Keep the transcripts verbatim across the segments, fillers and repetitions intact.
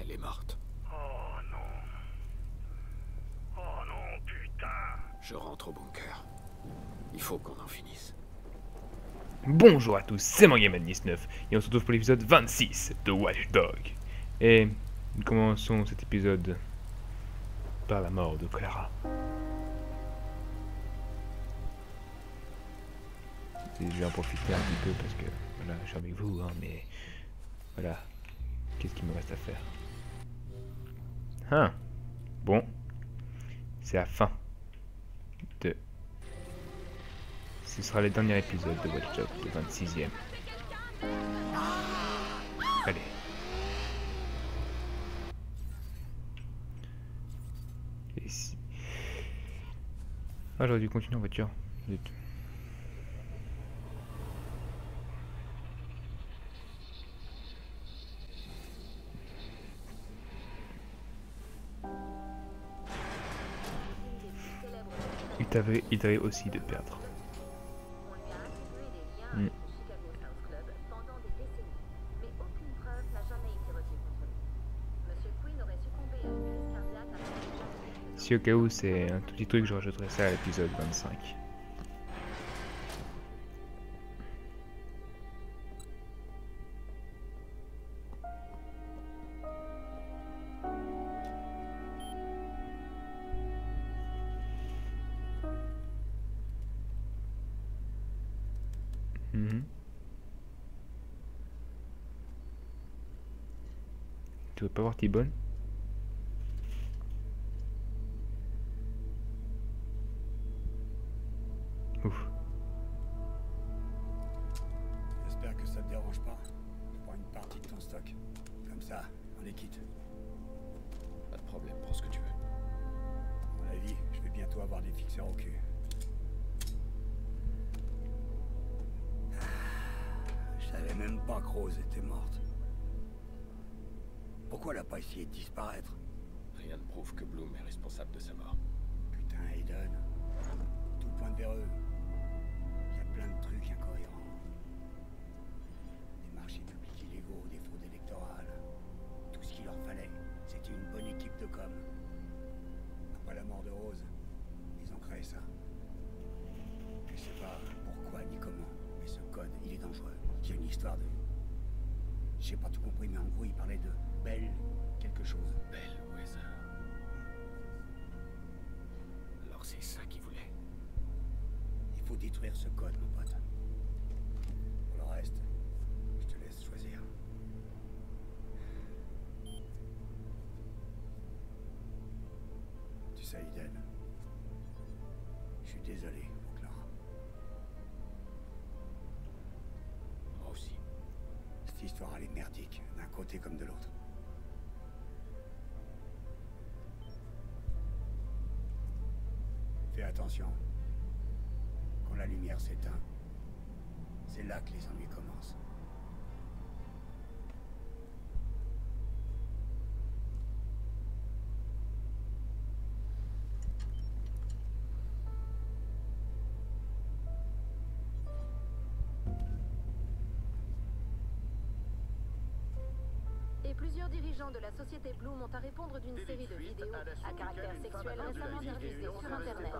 Elle est morte. Oh non. Oh non, putain. Je rentre au bunker. Il faut qu'on en finisse. Bonjour à tous, c'est Mangaman dix-neuf et on se retrouve pour l'épisode vingt-six de Watch Dogs. Et nous commençons cet épisode par la mort de Clara. Je vais en profiter un petit peu parce que voilà, je suis avec vous, hein, mais voilà, qu'est-ce qu'il me reste à faire? Hein? Bon, c'est la fin de. Ce sera le dernier épisode de Watch Dogs, le vingt-sixième. Allez. Et si... Ah, j'aurais dû continuer en voiture. Il t'avait aussi de perdre. Mm. Si au cas où c'est un tout petit truc, je rajouterai ça à l'épisode vingt-cinq. Tu veux pas voir Thibaud? Ouf. J'espère que ça te dérange pas. Je prends une partie de ton stock. Comme ça, on les quitte. Pas de problème, prends ce que tu veux. À mon avis, je vais bientôt avoir des fixeurs au cul. Je savais même pas que Rose était morte. Pourquoi elle a pas essayé de disparaître? Rien ne prouve que Bloom est responsable de sa mort. Putain, Aiden. Tout pointe vers eux. Il y a plein de trucs incohérents. Des marchés publics illégaux, des fraudes électorales. Tout ce qu'il leur fallait, c'était une bonne équipe de com. Après la mort de Rose, ils ont créé ça. Je sais pas pourquoi ni comment, mais ce code, il est dangereux. Il y a une histoire de... J'ai pas tout compris, mais en gros, il parlait de Belle quelque chose. Belle Wether. Alors c'est ça qu'il voulait. Il faut détruire ce code, mon pote. Pour le reste, je te laisse choisir. Tu sais, Eden, je suis désolé. L'histoire, elle est merdique, d'un côté comme de l'autre. Fais attention. Quand la lumière s'éteint, c'est là que les ennuis commencent. Plusieurs dirigeants de la société Bloom ont à répondre d'une série de vidéos à caractère sexuel récemment diffusées sur Internet.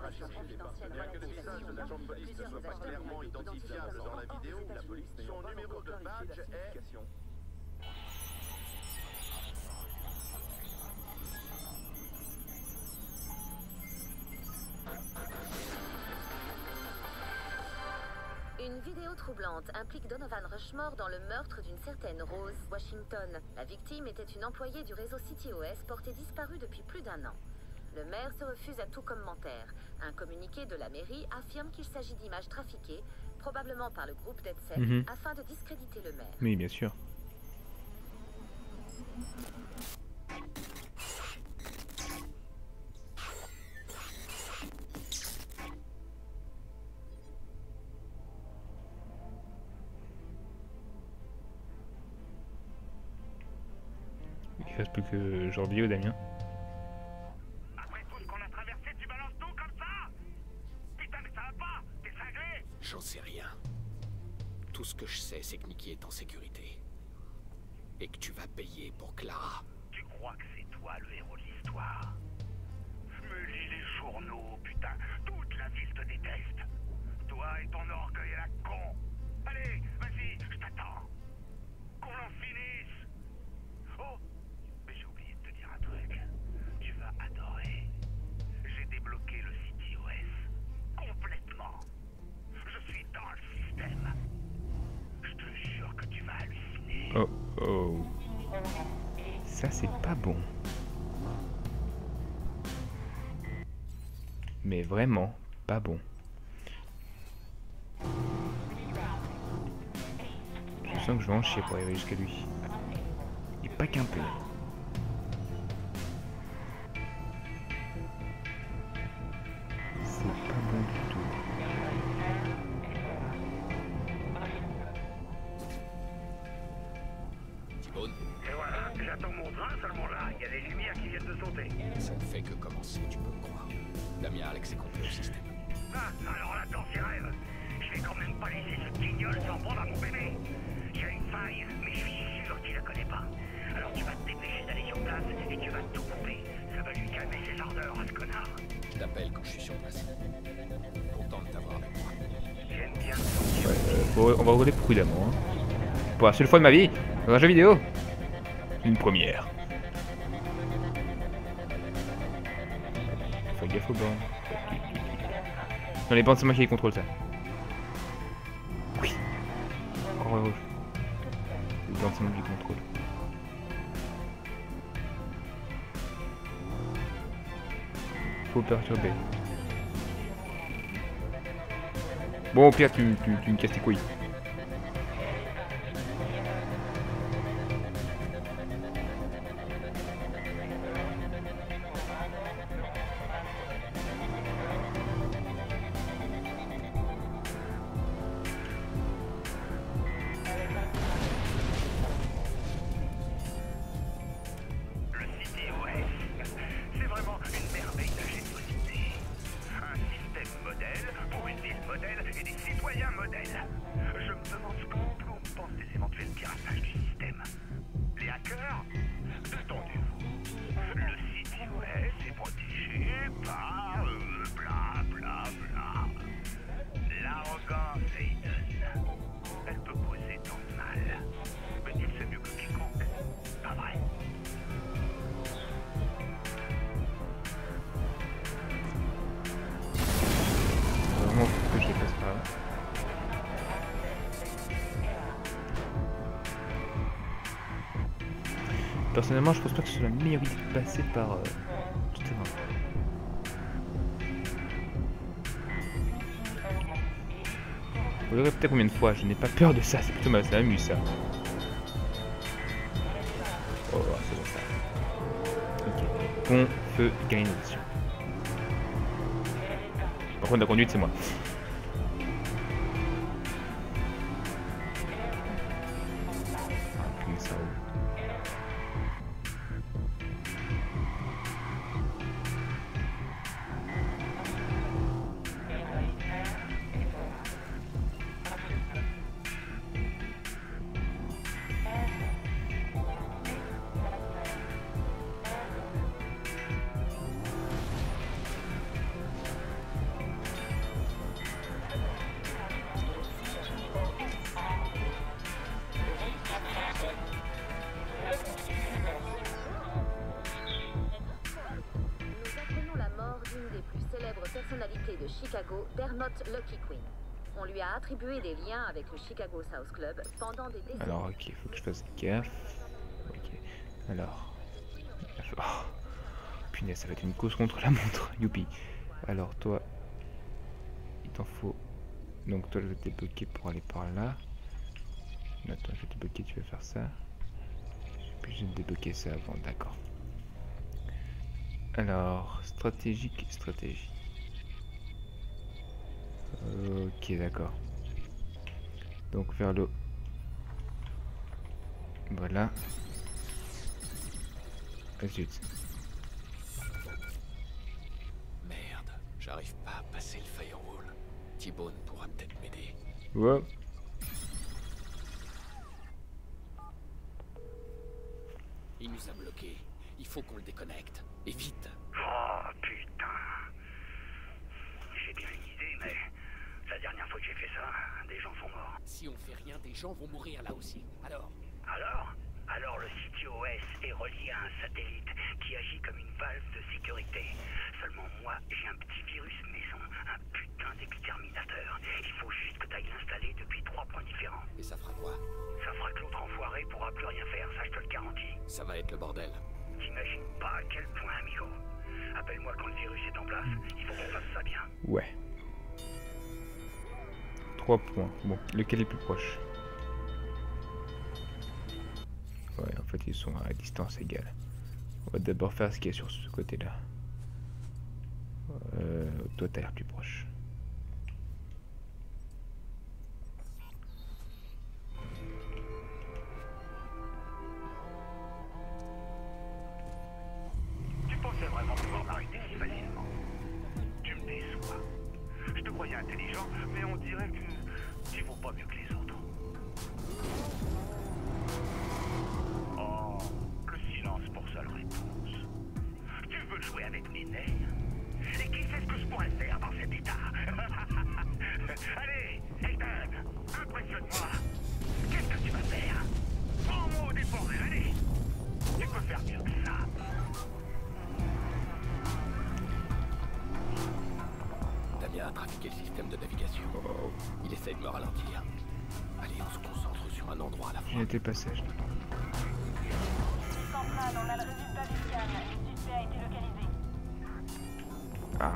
Bien que le visage de la journaliste ne soit pas clairement identifiable dans la vidéo, la police, son numéro de badge est... Une vidéo troublante implique Donovan Rushmore dans le meurtre d'une certaine Rose Washington. La victime était une employée du réseau CityOS portée disparue depuis plus d'un an. Le maire se refuse à tout commentaire. Un communiqué de la mairie affirme qu'il s'agit d'images trafiquées, probablement par le groupe DedSec, mm-hmm. afin de discréditer le maire. Oui, bien sûr. Il reste plus que Jordi ou Damien. Après tout ce qu'on a traversé, tu balances tout comme ça? Putain, mais ça va pas! T'es cinglé! J'en sais rien. Tout ce que je sais, c'est que Mickey est en sécurité. Et que tu vas payer pour Clara. Tu toi le héros de l'histoire. Je me lis les journaux, putain. Toute la ville te déteste. Toi et ton orgueil à la con. Allez, vas-y, je t'attends. Qu'on en finisse. Oh, mais j'ai oublié de te dire un truc. Tu vas adorer. J'ai débloqué le CityOS. Complètement. Je suis dans le système. Je te jure que tu vas halluciner. Oh, oh. Ça, c'est pas bon. Mais vraiment, pas bon. Je sens que je vais en chier pour arriver jusqu'à lui. Et pas qu'un peu. C'est pas bon du tout. Et voilà, j'attends mon train seulement là, il y a des lumières qui viennent de sauter. Ça ne fait que commencer, tu peux me croire. Damien, Alex est complet au système. Ah, alors là, dans ses rêves, je vais quand même pas laisser ce guignol s'en prendre à mon bébé. Il y a une faille, mais je suis sûr qu'il la connaît pas. Alors tu vas te dépêcher d'aller sur place et tu vas tout couper. Ça va lui calmer ses ardeurs à ce connard. Je t'appelle quand je suis sur place. Content de t'avoir avec moi. J'aime bien. Ouais, euh, on va regarder prudemment. Hein. Pour la seule fois de ma vie, dans un jeu vidéo. Une première. Fais gaffe aux bandes. Non, les bandes, c'est moi qui les contrôle, ça. Oui. Oh, rouge. Les bandes, c'est moi qui les contrôle. Faut perturber. Bon, au pire, tu, tu, tu me casses tes couilles. Personnellement, je pense pas que ce soit la meilleure idée de passer par euh, tout terrain. Vous le répétez combien de fois? Je n'ai pas peur de ça, c'est plutôt mal, ça m'amuse ça. Oh, c'est bon ça. Ok. Pont, feu, canalisation. Par contre, la conduite, c'est moi. Des liens avec le Chicago South Club pendant des décennies. Alors ok, faut que je fasse gaffe. Ok, alors... Oh, punaise, ça va être une course contre la montre, youpi. Alors toi, il t'en faut... Donc toi je vais te débloquer pour aller par là. Attends, je vais te débloquer, tu vas faire ça. Puis je vais te débloquer ça avant, d'accord. Alors, stratégique, stratégie. Ok, d'accord. Donc vers le... Voilà. Ah zut. Merde, j'arrive pas à passer le firewall. Thibaud pourra peut-être m'aider. Ouais. Il nous a bloqués. Il faut qu'on le déconnecte. Et vite. Oh, putain. J'ai bien une idée, mais... La dernière fois que j'ai fait ça, des gens sont morts. Si on fait rien, des gens vont mourir là aussi. Alors? Alors? Alors le CityOS est relié à un satellite qui agit comme une valve de sécurité. Seulement moi, j'ai un petit virus maison, un putain d'exterminateur. Il faut juste que t'ailles l'installer depuis trois points différents. Et ça fera quoi? Ça fera que l'autre enfoiré pourra plus rien faire, ça je te le garantis. Ça va être le bordel. T'imagines pas à quel point, amigo. Appelle-moi quand le virus est en place, il faut qu'on fasse ça bien. Ouais. Trois points. Bon, lequel est plus proche? Ouais, en fait ils sont à distance égale. On va d'abord faire ce qu'il y a sur ce côté-là. Euh, toi t'as l'air plus proche. Tu pensais vraiment pouvoir m'arrêter si facilement? Tu me déçois. Je te croyais intelligent, mais on dirait que tu vaux pas mieux que les autres. Réponse. Tu veux jouer avec mes nerfs? Et qui sait ce que je pourrais faire dans cet état? Allez, Aiden, impressionne-moi. Qu'est-ce que tu vas faire? Prends-moi au dépourvu, allez. Tu peux faire mieux que ça. Damien a trafiqué le système de navigation. Il essaie de me ralentir. Allez, on se concentre sur un endroit à la fois. Il était passage. On a le résultat du scan. Le suspect a été localisé. Ah.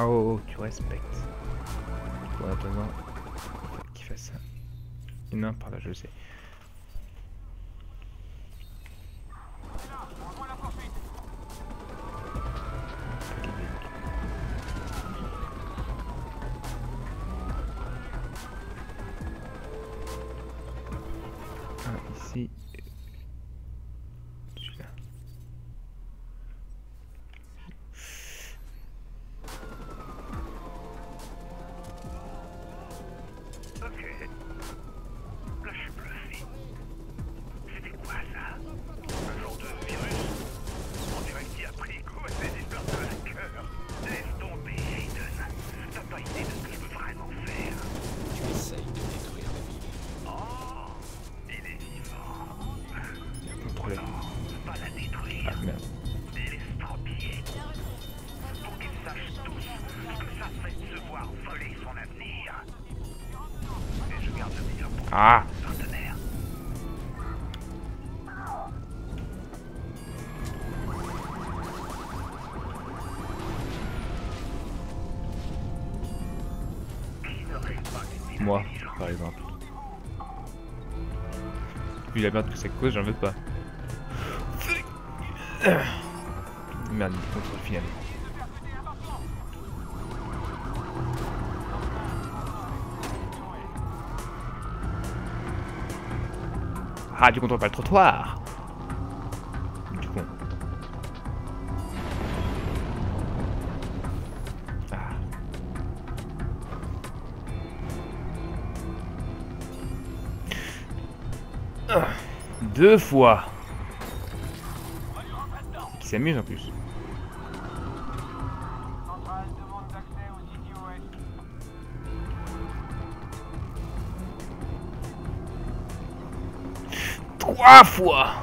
Ah oh, oh, tu respectes. Bon, en attendant qu'il fasse ça. Il y en a un par là, je le sais. Ah, ici. Ah. Moi, par exemple. Vu la merde que ça cause, j'en veux pas. Merde, il contre le final. Ah, tu contrôles pas le trottoir. Du coup. Ah. Ah. Deux fois. Qui s'amuse en plus. Trois fois.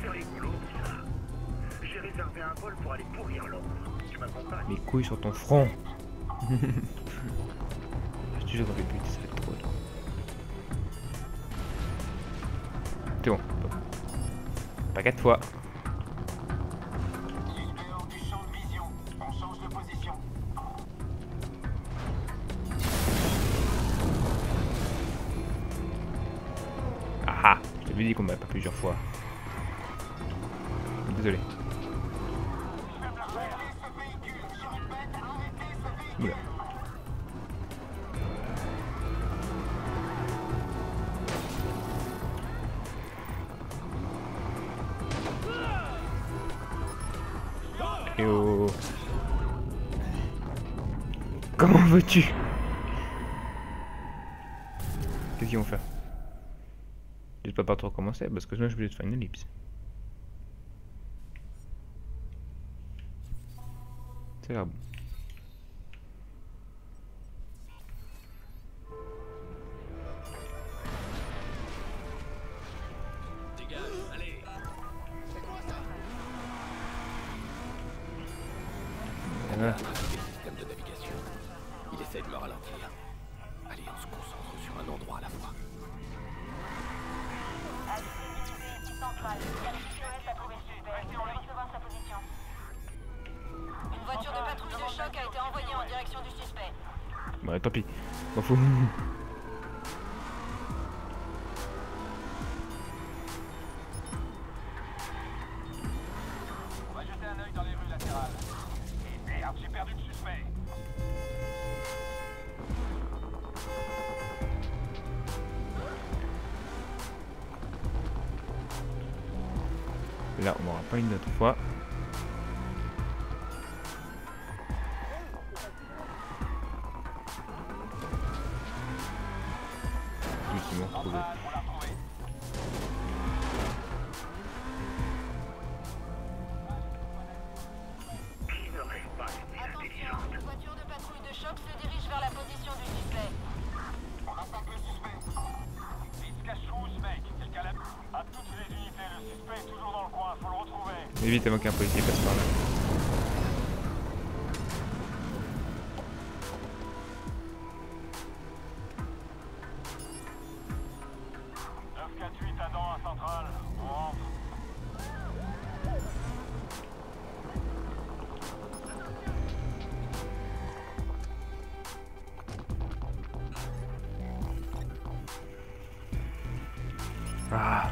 C'est rigolo ça. Gérer un réservé un vol pour aller pourrir l'homme. Tu m'accompagnes. Mes couilles sur ton front. Je te jure qu'on fait plus, ça va être trop tôt. C'est bon. Pas quatre fois. Ah, je t'avais dit qu'on m'a pas plusieurs fois. Désolé. Oula. Et oh. Comment veux-tu? Qu'est-ce qu'ils vont faire? Je ne peux pas trop recommencer parce que sinon je vais te faire une ellipse. C'est là bon. Dégage, allez. C'est quoi ça? Voilà. Système de navigation. Il essaie de me ralentir. Allez, on se concentre sur un endroit à la fois. Centrale, la trouvé super, on va recevoir sa position. Une voiture de patrouille de choc a été envoyée en direction du suspect. Bah tant pis, m'en fous. On va jeter un œil dans les rues latérales. Et merde, j'ai perdu le suspect. Là, on n'aura pas une autre fois. Juste, ils m'ont retrouvé. Vite avant qu'un policier passe par là. neuf quatre huit attend à Centrale, on rentre. Ah,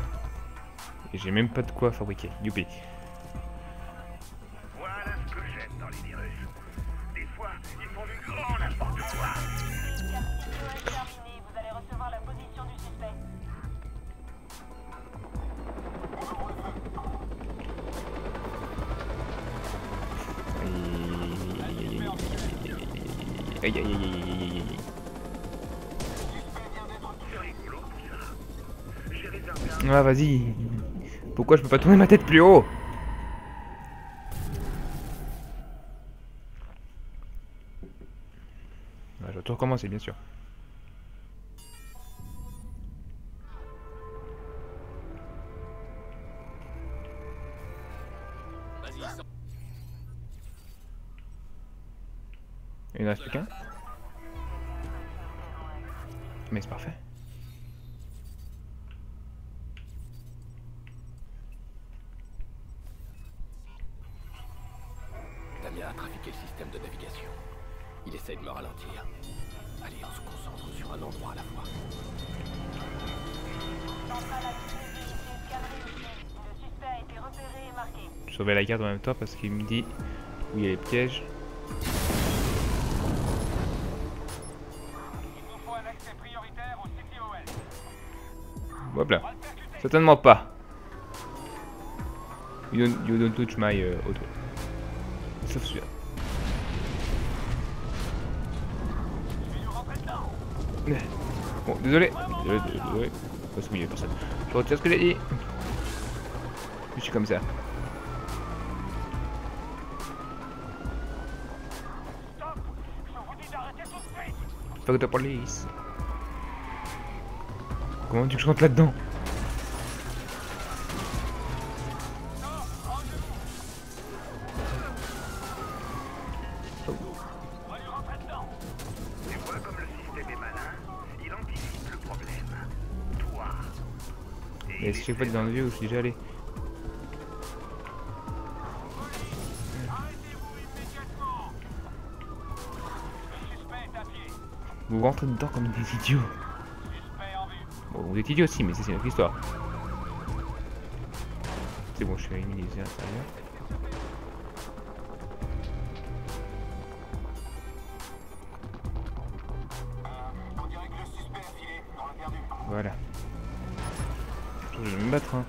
et j'ai même pas de quoi fabriquer, youpi. Aïe aïe aïe aïe aïe aïe aïe. Ah vas-y. Pourquoi je peux pas tourner ma tête plus haut? Ah, je dois tout recommencer bien sûr. Il n'en reste plus qu'un. Mais c'est parfait. Damien a trafiqué le système de navigation. Il essaie de me ralentir. Allez, on se concentre sur un endroit à la fois. Le suspect a été repéré et marqué. Je sauvais la garde en même temps parce qu'il me dit où il y a les pièges. Hop là, certainement pas. You don't, you don't touch my euh, auto. Sauf celui-là. Bon, désolé. Désolé, désolé. Parce qu'il y a personne. Je retire ce que j'ai dit. Je suis comme ça. Stop. Je vous dis d'arrêter tout de suite. Fuck the police. Comment veux-tu que je rentre là-dedans? Il y a ce checkpoint dans le vieux où je suis déjà allé. Vous rentrez dedans comme des idiots. Bon, vous êtes idiots aussi, mais c'est une autre histoire. C'est bon, je suis éliminé à l'intérieur. Voilà. Je vais me battre, hein.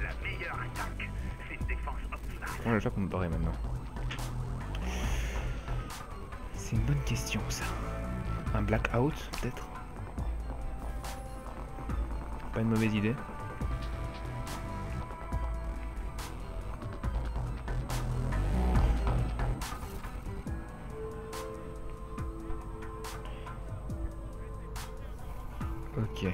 La meilleure attaque, c'est une défense optimale. Oh, là, je crois qu'on me barre maintenant. C'est une bonne question, ça. Un blackout, peut-être. Pas une mauvaise idée. Ok.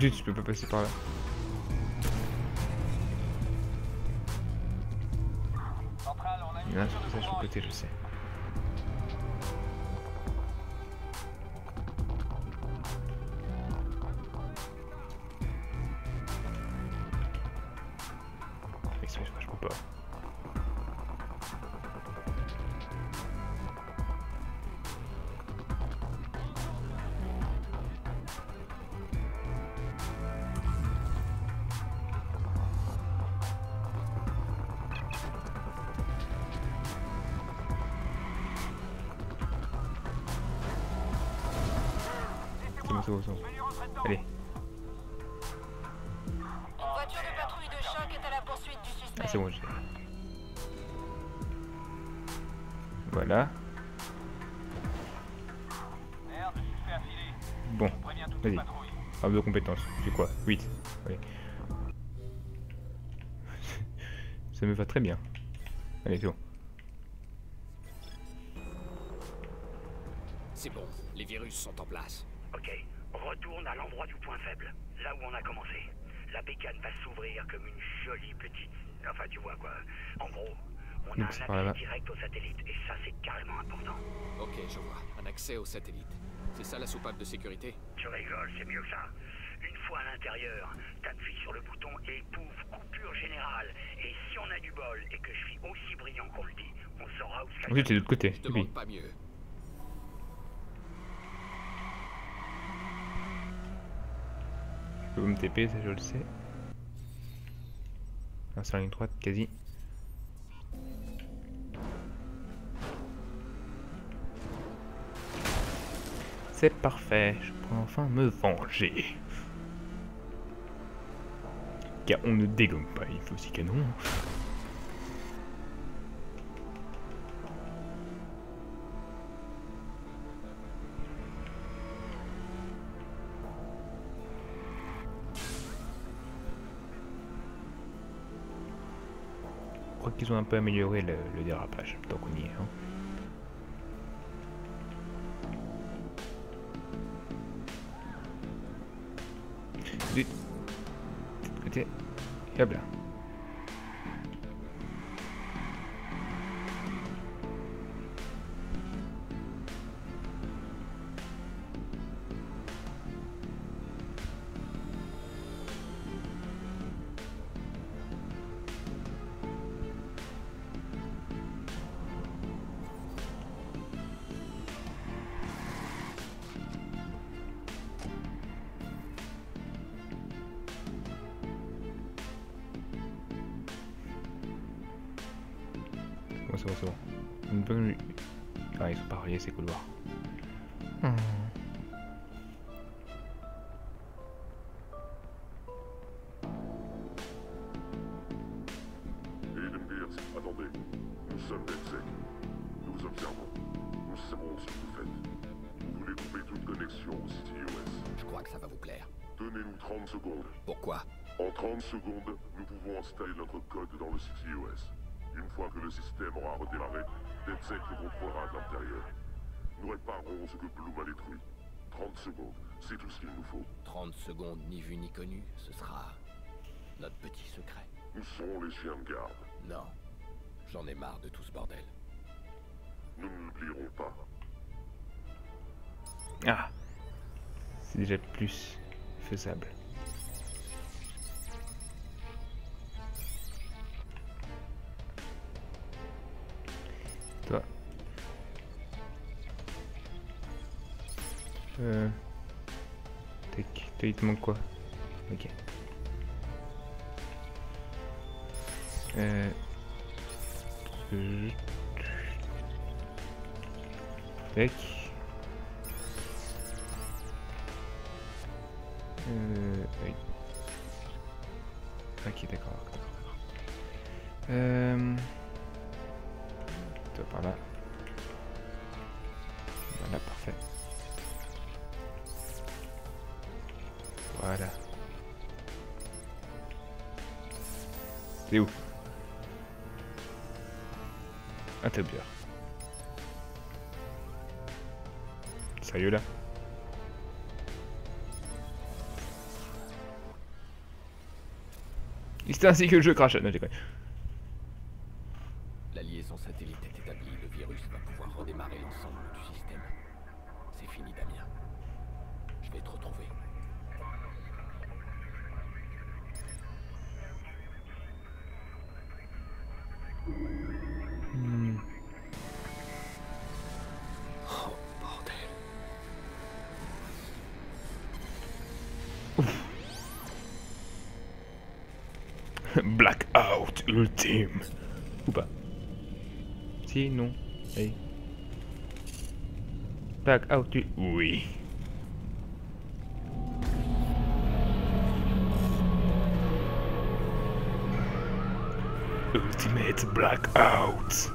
Zut, je peux pas passer par là. Il y en a sur le côté, je sais. Allez. Une voiture de patrouille de choc est à la poursuite du suspect. Ah, c'est bon, j'ai. Voilà. Merde, je suis fait affiler. Bon, vas-y. Arbre de compétences. J'ai quoi? huit. Allez. Ça me va très bien. Allez, c'est bon. C'est bon, les virus sont en place. Ok, retourne à l'endroit du point faible, là où on a commencé. La bécane va s'ouvrir comme une jolie petite... Enfin, tu vois quoi. En gros, on a un accès direct au satellite, et ça, c'est carrément important. Ok, je vois. Un accès au satellite. C'est ça la soupape de sécurité? Tu rigoles, c'est mieux que ça. Une fois à l'intérieur, t'appuies sur le bouton et pouf, coupure générale. Et si on a du bol et que je suis aussi brillant qu'on le dit, on saura où se cacher. Oui, t'es de l'autre côté. Je demande pas mieux. Je peux me T P, ça je le sais. Ah, c'est la ligne droite, quasi. C'est parfait, je peux enfin me venger. Car on ne dégomme pas, il faut aussi canon. Je crois qu'ils ont un peu amélioré le, le dérapage, tant qu'on y est. Hein. Du côté, et hop là. C'est bon, c'est bon. Une bonne... Ah, ils sont pas reliés, ces couloirs. Hmm. Aiden Pierce, attendez. Nous sommes DedSec. Nous vous observons. Nous savons ce que vous faites. Vous voulez couper toute connexion au CityOS. Je crois que ça va vous plaire. Donnez-nous trente secondes. Pourquoi? En trente secondes, nous pouvons installer notre code dans le CityOS. Une fois que le système aura redémarré, DedSec le contrôlera de l'intérieur. Nous réparerons ce que Bloom a détruit. trente secondes, c'est tout ce qu'il nous faut. trente secondes, ni vu ni connu, ce sera notre petit secret. Nous serons les chiens de garde. Non, j'en ai marre de tout ce bordel. Nous ne l'oublierons pas. Ah, c'est déjà plus faisable. Toi. Euh... Tac, il te manque quoi? Ok. Euh... Tac. Euh... Oui. Ok, d'accord. Euh... Toi par là. Voilà, parfait. Voilà. C'est où? Ah, t'es bien. Sérieux là? C'est ainsi que le jeu crache. Non, j'ai quoi. La liaison satellite est établie, le virus va pouvoir redémarrer l'ensemble du système. C'est fini, Damien. Je vais te retrouver. Hmm. Oh, bordel. Ouf. Blackout ultime. Ou pas. Si, non. Allez. Blackout ultime. Oui. Ultimate blackout.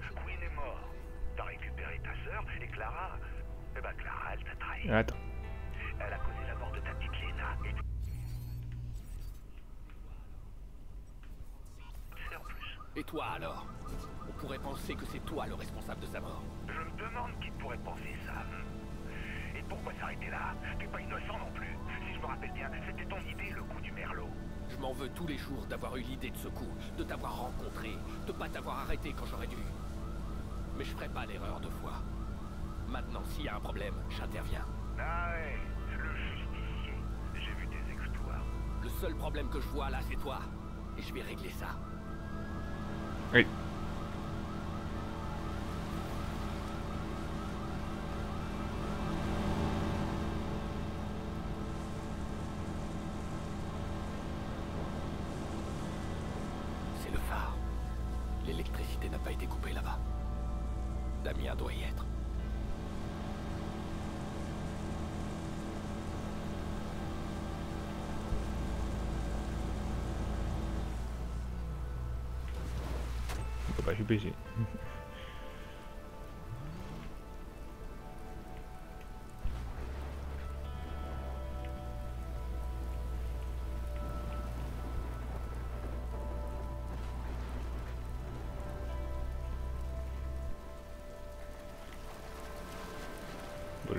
Je suis obligé. Bon, je vais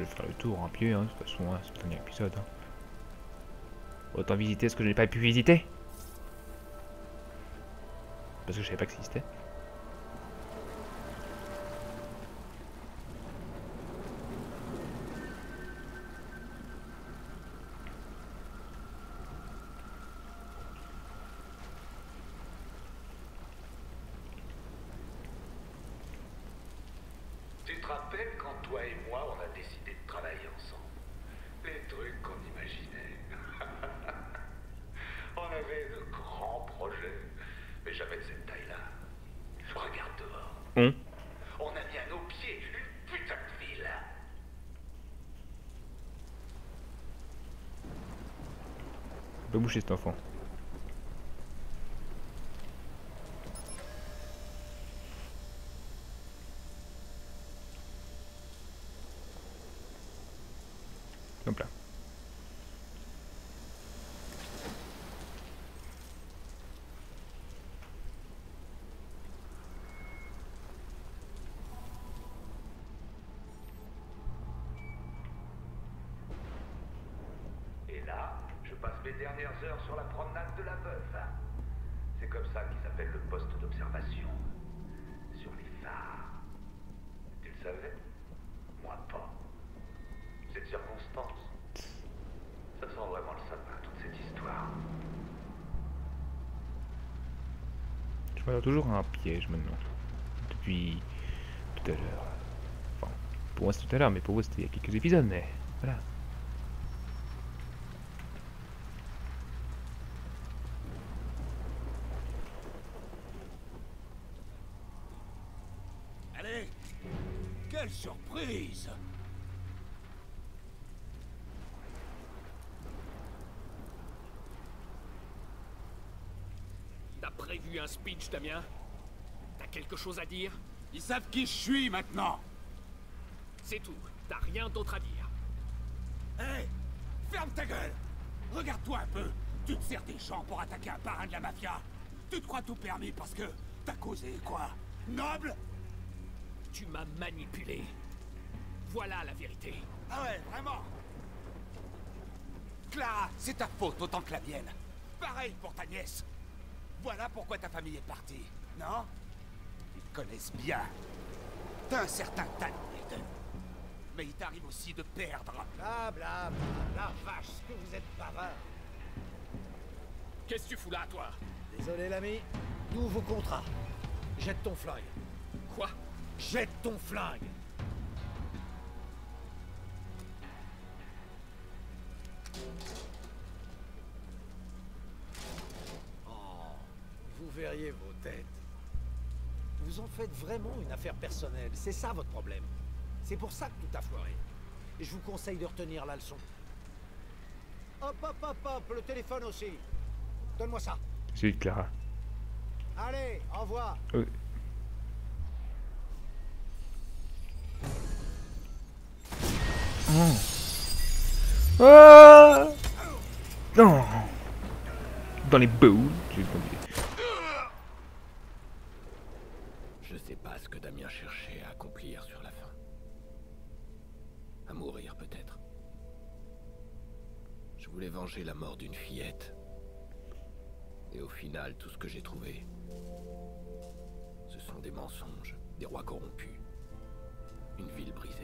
faire le tour en pied, hein, de toute façon, hein, c'est le dernier épisode. Hein. Autant visiter ce que je n'ai pas pu visiter. Parce que je savais pas que ça existait. Chez cet enfant. Hop là. Et là, je passe mes dernières heures sur la promenade de la veuve. C'est comme ça qu'il s'appelle le poste d'observation. Sur les phares. Tu le savais? Moi pas. Cette circonstance. Ça sent vraiment le sapin, toute cette histoire. Je vois toujours un piège maintenant. Depuis tout à l'heure. Enfin, pour moi c'est tout à l'heure, mais pour vous c'était il y a quelques épisodes, mais voilà. Quelle surprise! T'as prévu un speech, Damien? T'as quelque chose à dire? Ils savent qui je suis maintenant! C'est tout, t'as rien d'autre à dire. Hé! Hey, ferme ta gueule! Regarde-toi un peu! Tu te sers des gens pour attaquer un parrain de la mafia! Tu te crois tout permis parce que t'as causé quoi? Noble? Tu m'as manipulé. Voilà la vérité. Ah ouais, vraiment? Clara, c'est ta faute autant que la mienne. Pareil pour ta nièce. Voilà pourquoi ta famille est partie, non? Ils te connaissent bien. T'as un certain talent, Eden. Mais il t'arrive aussi de perdre. Bla bla bla, la vache, que vous êtes bavard. Qu'est-ce que tu fous là, toi? Désolé, l'ami. Nouveau contrat. Jette ton flingue. Quoi? Jette ton flingue. Oh, vous verriez vos têtes. Vous en faites vraiment une affaire personnelle, c'est ça votre problème. C'est pour ça que tout a foiré. Et je vous conseille de retenir la leçon. Hop hop hop hop, le téléphone aussi. Donne-moi ça. C'est Clara. Allez, envoie. Oui. Oh. Ah non. Dans les boules, j'ai compris. Je sais pas ce que Damien cherchait à accomplir sur la fin. À mourir peut-être. Je voulais venger la mort d'une fillette. Et au final, tout ce que j'ai trouvé, ce sont des mensonges, des rois corrompus, une ville brisée.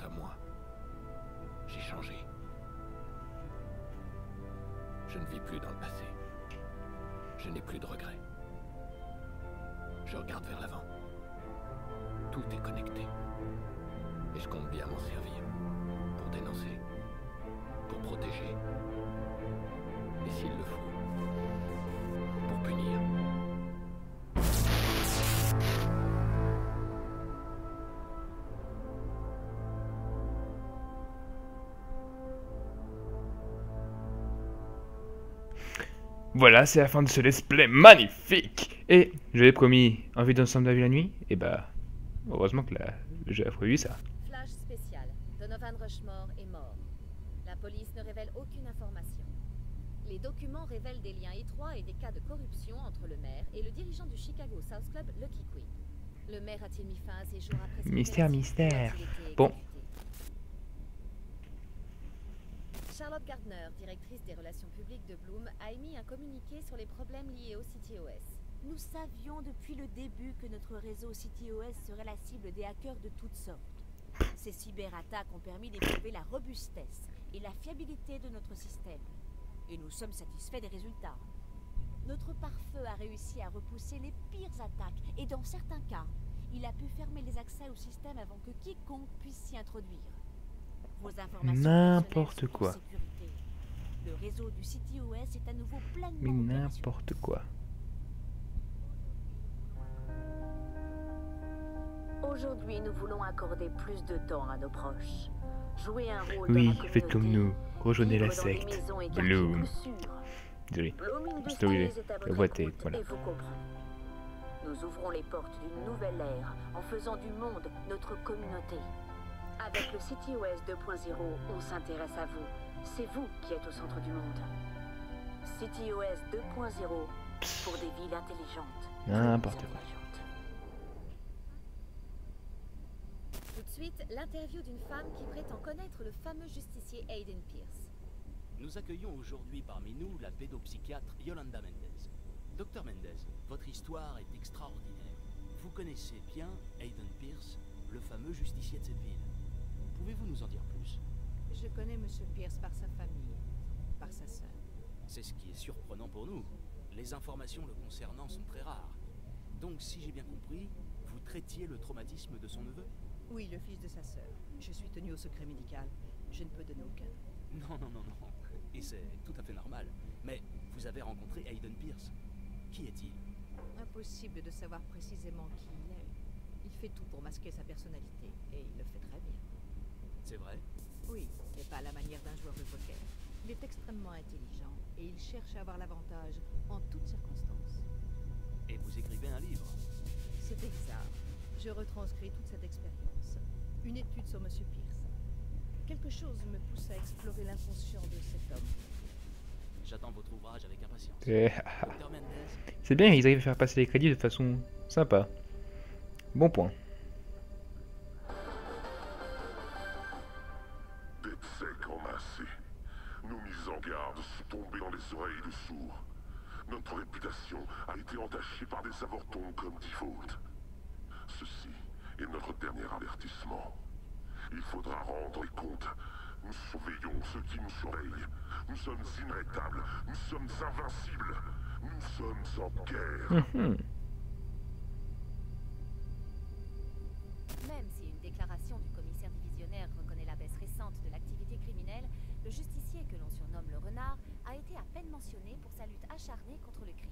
À moi. J'ai changé. Je ne vis plus dans le passé. Je n'ai plus de regrets. Je regarde vers l'avant. Tout est connecté. Et je compte bien m'en servir. Pour dénoncer. Pour protéger. Et s'il le faut, pour punir. Voilà, c'est la fin de ce let's play magnifique. Et j'avais promis un vidéo ensemble de la vie la nuit. Et bah, heureusement que la... j'ai prévu ça. Flash spécial. Donovan Rushmore est mort. La police ne révèle aucune information. Les documents révèlent des liens étroits et des cas de corruption entre le maire et le dirigeant du Chicago South Club, Lucky Queen. Le maire a-t-il mis fin à ses jours après... Mystère, mystère. Bon. Charlotte Gardner, directrice des relations publiques de Bloom, a émis un communiqué sur les problèmes liés au CityOS. Nous savions depuis le début que notre réseau CityOS serait la cible des hackers de toutes sortes. Ces cyberattaques ont permis d'éprouver la robustesse et la fiabilité de notre système. Et nous sommes satisfaits des résultats. Notre pare-feu a réussi à repousser les pires attaques et dans certains cas, il a pu fermer les accès au système avant que quiconque puisse s'y introduire. N'importe quoi. Le réseau du CityOS est à nouveau pleinement opérationnel. Mais n'importe quoi. Aujourd'hui, nous voulons accorder plus de temps à nos proches. Jouer un rôle. Oui, faites comme nous. Rejoignez la secte. Bloom. Désolé. Désolé. La voix est. Voilà. Nous ouvrons les portes d'une nouvelle ère en faisant du monde notre communauté. Avec le CityOS deux point zéro, on s'intéresse à vous. C'est vous qui êtes au centre du monde. CityOS deux point zéro, pour des villes intelligentes. N'importe quoi. Tout de Ensuite, l'interview d'une femme qui prétend connaître le fameux justicier Aiden Pierce. Nous accueillons aujourd'hui parmi nous la pédopsychiatre Yolanda Mendez. Docteur Mendez, votre histoire est extraordinaire. Vous connaissez bien Aiden Pierce, le fameux justicier de cette ville. Pouvez-vous nous en dire plus? Je connais M. Pierce par sa famille, par sa sœur. C'est ce qui est surprenant pour nous. Les informations le concernant sont très rares. Donc, si j'ai bien compris, vous traitiez le traumatisme de son neveu? Oui, le fils de sa sœur. Je suis tenue au secret médical. Je ne peux donner aucun. Non, non, non, non. Et c'est tout à fait normal. Mais vous avez rencontré Aiden Pierce. Qui est-il? Impossible de savoir précisément qui il est. Il fait tout pour masquer sa personnalité, et il le fait très bien. C'est vrai? Oui, mais pas à la manière d'un joueur de poker. Il est extrêmement intelligent, et il cherche à avoir l'avantage en toutes circonstances. Et vous écrivez un livre? C'est exact. Je retranscris toute cette expérience. Une étude sur M. Pierce. Quelque chose me pousse à explorer l'inconscient de cet homme. J'attends votre ouvrage avec impatience. C'est bien, ils arrivent à faire passer les crédits de façon sympa. Bon point. DedSec en a assez. Nous mis en garde, tombés dans les oreilles de sourds. Notre réputation a été entachée par des avortons comme Default. Ceci est notre dernier avertissement. Il faudra rendre les comptes. Nous surveillons ceux qui nous surveillent. Nous sommes inarrêtables. Nous sommes invincibles. Nous sommes en guerre. Même si une déclaration du commissaire divisionnaire reconnaît la baisse récente de l'activité criminelle, le justicier que l'on surnomme le renard a été à peine mentionné pour sa lutte acharnée contre le crime.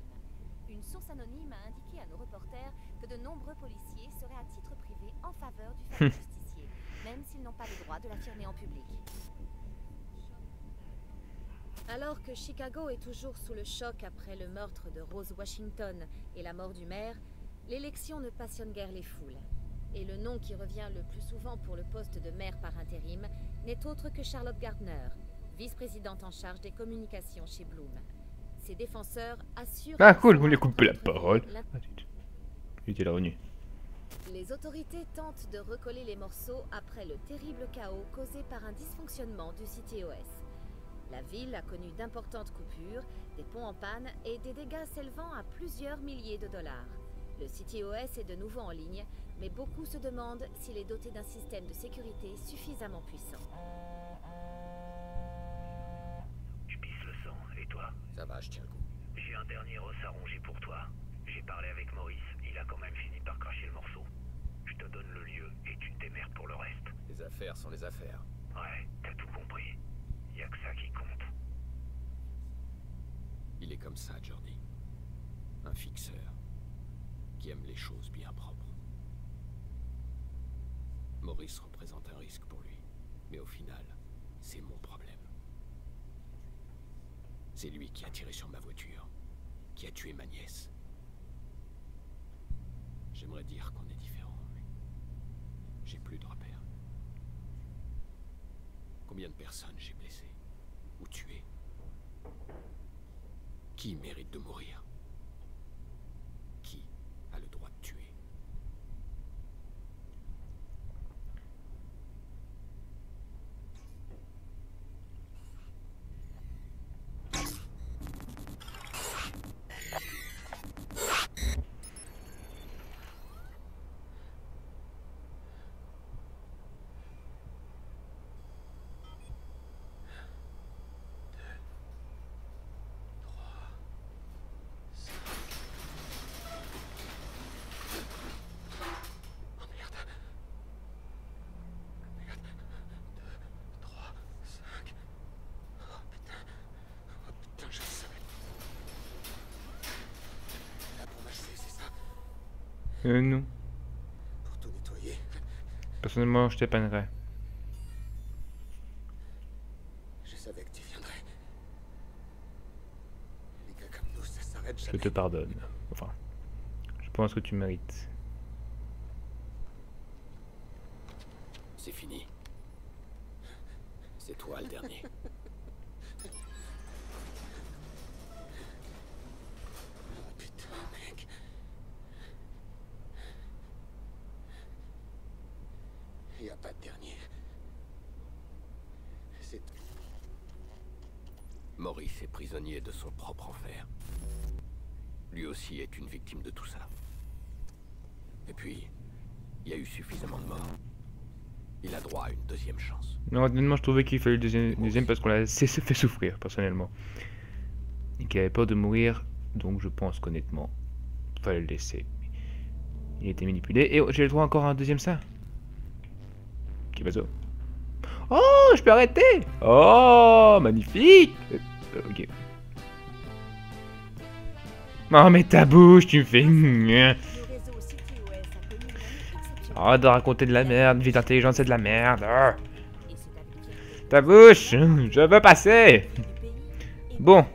Une source anonyme a indiqué à nos reporters que de nombreux policiers seraient à titre privé en faveur du fameux justicier, même s'ils n'ont pas le droit de l'affirmer en public. Alors que Chicago est toujours sous le choc après le meurtre de Rose Washington et la mort du maire, l'élection ne passionne guère les foules. Et le nom qui revient le plus souvent pour le poste de maire par intérim n'est autre que Charlotte Gardner, vice-présidente en charge des communications chez Bloom. Ses défenseurs assurent... Ah cool, vous lui coupez la parole. Il était la renue. Les autorités tentent de recoller les morceaux après le terrible chaos causé par un dysfonctionnement du CityOS. La ville a connu d'importantes coupures, des ponts en panne et des dégâts s'élevant à plusieurs milliers de dollars. Le CityOS est de nouveau en ligne, mais beaucoup se demandent s'il est doté d'un système de sécurité suffisamment puissant. Je pisse le sang, et toi? Ça va, je tiens le coup. J'ai un dernier os à ronger pour toi. J'ai parlé avec Maurice, il a quand même fini par cracher le morceau. Je te donne le lieu et tu te démerdes pour le reste. Les affaires sont les affaires. Ouais, t'as tout compris. Y a que ça qui compte. Il est comme ça, Jordi. Un fixeur qui aime les choses bien propres. Maurice représente un risque pour lui, mais au final, c'est mon problème. C'est lui qui a tiré sur ma voiture, qui a tué ma nièce. J'aimerais dire qu'on est différents, mais j'ai plus de repères. Combien de personnes j'ai blessées ou tuées? Qui mérite de mourir? Qui a le droit de tuer? Euh, non. Pour tout nettoyer. Personnellement, je t'épannerai. Je savais que tu viendrais. Les gars comme nous, ça s'arrête jamais. Je te pardonne. Enfin, je pense que tu mérites. C'est fini. C'est toi le dernier. Maurice est prisonnier de son propre enfer. Lui aussi est une victime de tout ça. Et puis, il y a eu suffisamment de morts. Il a droit à une deuxième chance. Non, honnêtement, je trouvais qu'il fallait une deuxième, deuxième parce qu'on l'a assez fait souffrir, personnellement. Et qu'il avait peur de mourir, donc je pense qu'honnêtement, il fallait le laisser. Il était manipulé. Et j'ai le droit encore à un deuxième ça. Qui va ça? Oh, je peux arrêter. Oh, magnifique. euh, Ok. Oh, mais ta bouche, tu me fais... Oh, de raconter de la merde, vite intelligence, c'est de la merde. Oh. Ta bouche, je veux passer. Bon.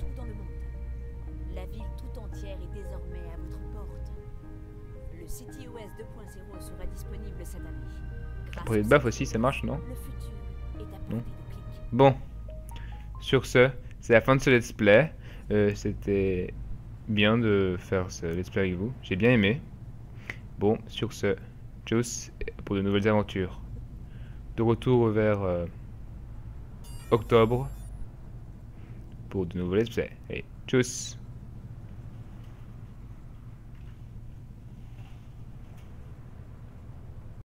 Pour les baffes aussi, ça marche, non? Non. Bon. Sur ce, c'est la fin de ce let's play. Euh, C'était bien de faire ce let's play avec vous. J'ai bien aimé. Bon, sur ce, tchuss pour de nouvelles aventures. De retour vers euh, octobre pour de nouveaux let's play. Allez, tchuss.